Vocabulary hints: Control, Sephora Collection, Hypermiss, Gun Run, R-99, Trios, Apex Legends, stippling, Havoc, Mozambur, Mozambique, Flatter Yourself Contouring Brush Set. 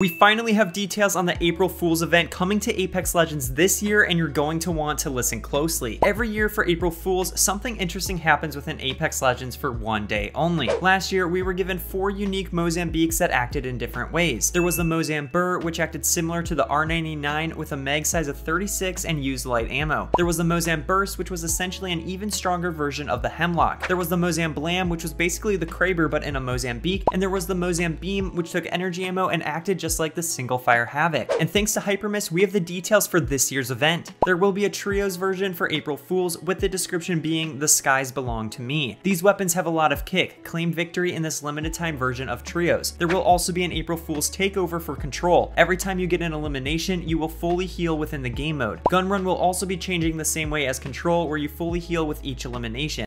We finally have details on the April Fool's event coming to Apex Legends this year, and you're going to want to listen closely. Every year for April Fool's, something interesting happens within Apex Legends for one day only. Last year, we were given 4 unique Mozambiques that acted in different ways. There was the Mozambur, which acted similar to the R-99 with a mag size of 36 and used light ammo. There was the Mozamburst, which was essentially an even stronger version of the Hemlock. There was the Mozamblam, which was basically the Kraber but in a Mozambique. And there was the Mozambeam, which took energy ammo and acted just like the single fire Havoc. And thanks to Hypermiss, we have the details for this year's event. There will be a Trios version for April Fools, with the description being, "The skies belong to me." These weapons have a lot of kick. Claim victory in this limited time version of Trios. There will also be an April Fools takeover for Control. Every time you get an elimination, you will fully heal within the game mode. Gun Run will also be changing the same way as Control, where you fully heal with each elimination.